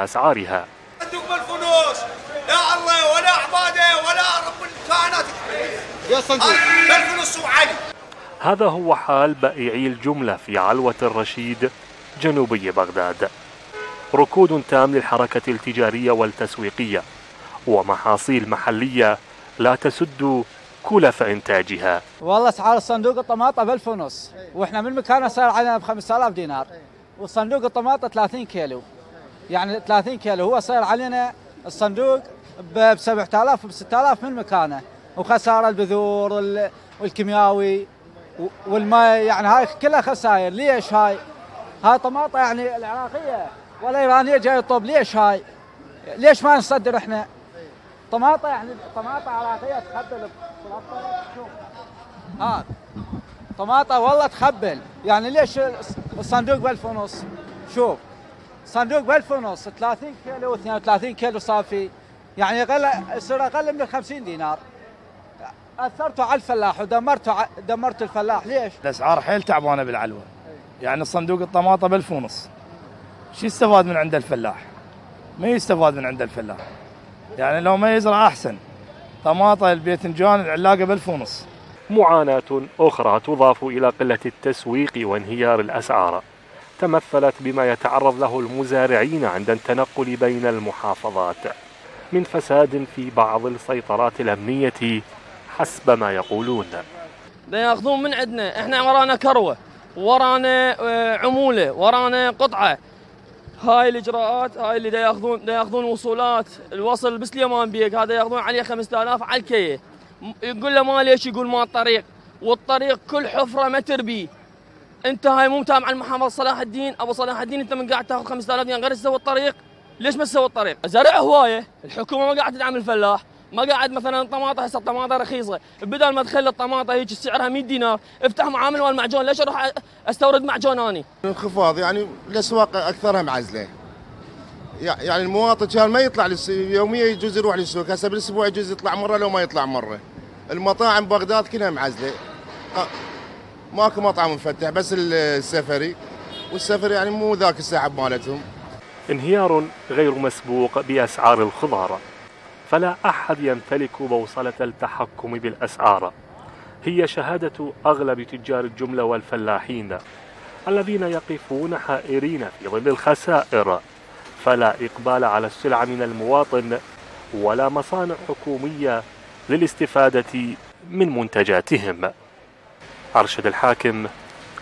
أسعارها. هذا هو حال بائعي الجملة في علوة الرشيد جنوبي بغداد. ركود تام للحركة التجارية والتسويقية ومحاصيل محلية لا تسد كلف إنتاجها. والله أسعار الصندوق الطماطة ب1500، وإحنا من مكاننا صار علينا ب5000 دينار، والصندوق الطماطة 30 كيلو، يعني 30 كيلو هو صار علينا الصندوق ب7000 وب6000 من مكانه، وخساره البذور والكيمياوي والماء، يعني هاي كلها خسائر. ليش هاي؟ هاي طماطه يعني العراقيه ولا ايرانيه جايه تطب، ليش هاي؟ ليش ما نصدر احنا؟ طماطه يعني طماطه عراقيه تخبل، ها طماطه والله تخبل، يعني ليش الصندوق ب1500؟ شوف صندوق ب1500 30 كيلو 32 كيلو صافي، يعني يصير اقل من 50 دينار. اثرتوا على الفلاح ودمرتوا الفلاح. ليش؟ الاسعار حيل تعبانه بالعلوه، يعني صندوق الطماطه ب1500، شو يستفاد من عند الفلاح؟ ما يستفاد من عند الفلاح، يعني لو ما يزرع احسن. طماطه الباذنجان العلاقه ب1500. معاناه اخرى تضاف الى قله التسويق وانهيار الاسعار تمثلت بما يتعرض له المزارعين عند التنقل بين المحافظات من فساد في بعض السيطرات الأمنية حسب ما يقولون. ياخذون من عندنا، احنا ورانا كروة، ورانا عمولة، ورانا قطعة. هاي الإجراءات هاي اللي ياخذون وصولات، الوصل بس اليمان بيك هذا ياخذون عليه 5000 على الكيه. يقول له ما ليش، يقول ما الطريق، والطريق كل حفرة متر بيه. انت هاي مو متابع المحافظ صلاح الدين ابو صلاح الدين، انت من قاعد تاخذ 5000 دينار غير تسوي الطريق؟ ليش ما تسوي الطريق؟ زرع هوايه، الحكومه ما قاعد تدعم الفلاح، ما قاعد مثلا الطماطه هسه الطماطه رخيصه، بدل ما تخلي الطماطه هيك سعرها 100 دينار، افتح معامل مال معجون، ليش اروح استورد معجون اني؟ انخفاض، يعني الاسواق اكثرها معزله. يعني المواطن كان ما يطلع يوميا، يجوز يروح للسوق، هسه بالاسبوع يجوز يطلع مره لو ما يطلع مره. المطاعم بغداد كلها معزله. ماكو مطعم مفتح، بس السفري، والسفري يعني مو ذاك السحب مالتهم. انهيار غير مسبوق بأسعار الخضار، فلا أحد يمتلك بوصلة التحكم بالأسعار، هي شهادة أغلب تجار الجملة والفلاحين الذين يقفون حائرين في ظل الخسائر، فلا إقبال على السلع من المواطن ولا مصانع حكومية للاستفادة من منتجاتهم. أرشد الحاكم،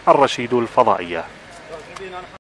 الرشيد الفضائية.